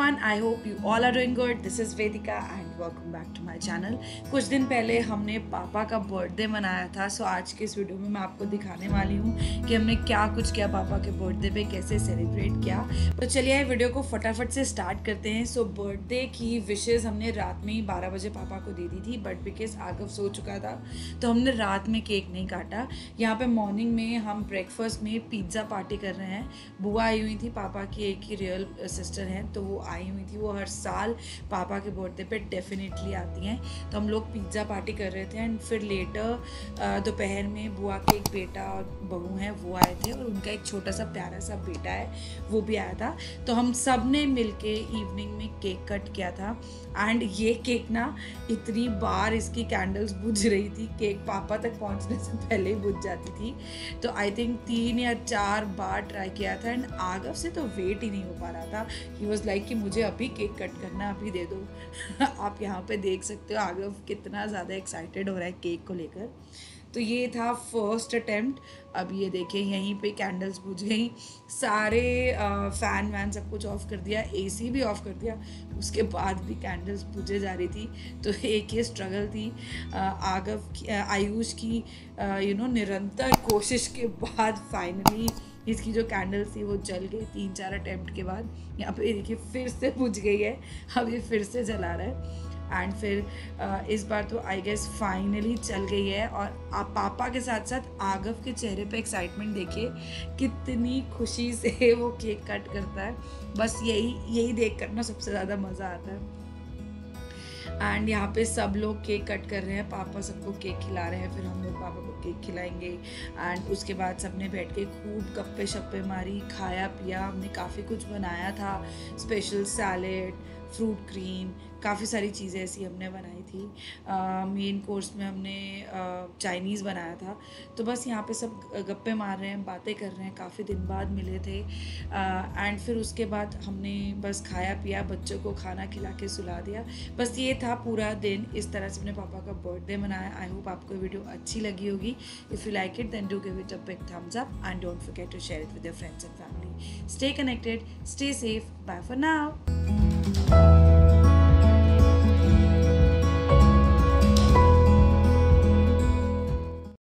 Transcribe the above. Everyone, I hope you all are doing good. This is Vedika and welcome back to my channel. कुछ दिन पहले हमने पापा का बर्थडे मनाया था, सो आज के इस वीडियो में मैं आपको दिखाने वाली हूँ कि हमने क्या कुछ किया पापा के बर्थडे पे, कैसे सेलिब्रेट किया। तो चलिए वीडियो को फटाफट से स्टार्ट करते हैं। सो बर्थडे की विशेज़ हमने रात में ही 12 बजे पापा को दे दी थी, बट बिकॉज आगव सो चुका था तो हमने रात में केक नहीं काटा। यहाँ पर मॉर्निंग में हम ब्रेकफास्ट में पिज़्ज़ा पार्टी कर रहे हैं। बुआ आई हुई थी, पापा की एक ही रियल सिस्टर हैं, तो वो आई हुई थी। वो हर साल पापा के बर्थडे पे डेफिनेटली आती हैं। तो हम लोग पिज़्ज़ा पार्टी कर रहे थे एंड फिर लेटर दोपहर में बुआ के एक बेटा और बहू हैं, वो आए थे, और उनका एक छोटा सा प्यारा सा बेटा है, वो भी आया था। तो हम सब ने मिल के इवनिंग में केक कट किया था। एंड ये केक ना, इतनी बार इसकी कैंडल्स बुझ रही थी, केक पापा तक पहुँचने से पहले ही बुझ जाती थी। तो आई थिंक 3 या 4 बार ट्राई किया था एंड आगव से तो वेट ही नहीं हो पा रहा था। ही वॉज लाइक कि मुझे अभी केक कट करना, अभी दे दो। आप यहाँ पे देख सकते हो आगव कितना ज़्यादा एक्साइटेड हो रहा है केक को लेकर। तो ये था फर्स्ट अटैम्प्ट। अब ये देखें, यहीं पे कैंडल्स बुझ गई, सारे फ़ैन वैन सब कुछ ऑफ़ कर दिया, एसी भी ऑफ़ कर दिया, उसके बाद भी कैंडल्स बुझे जा रही थी। तो एक ये स्ट्रगल थी आगव की, आयुष की निरंतर कोशिश के बाद फाइनली इसकी जो कैंडल्स थी वो जल गई 3-4 अटैम्प्ट के बाद। यहाँ पे देखिए फिर से बुझ गई है, अब ये फिर से जला रहा है। एंड फिर इस बार तो आई गेस फाइनली चल गई है। और आप पापा के साथ साथ आगव के चेहरे पे एक्साइटमेंट देखिए, कितनी खुशी से वो केक कट करता है। बस यही देख कर ना सबसे ज़्यादा मज़ा आता है। एंड यहाँ पे सब लोग केक कट कर रहे हैं, पापा सबको केक खिला रहे हैं, फिर हम लोग पापा को केक खिलाएंगे। एंड उसके बाद सबने बैठ के खूब गप्पे शप्पे मारी, खाया पिया। हमने काफ़ी कुछ बनाया था, स्पेशल सैलेड, फ्रूट क्रीम, काफ़ी सारी चीज़ें ऐसी हमने बनाई थी। मेन कोर्स में हमने चाइनीज़ बनाया था। तो बस यहाँ पे सब गप्पे मार रहे हैं, बातें कर रहे हैं, काफ़ी दिन बाद मिले थे। एंड फिर उसके बाद हमने बस खाया पिया, बच्चों को खाना खिला के सुला दिया। बस ये था पूरा दिन। इस तरह से हमने पापा का बर्थडे मनाया। आई होप आपको वीडियो अच्छी लगी होगी। If you like then do give it a big thumbs up and don't forget to share it with your friends and family. Stay connected, stay safe, bye for now.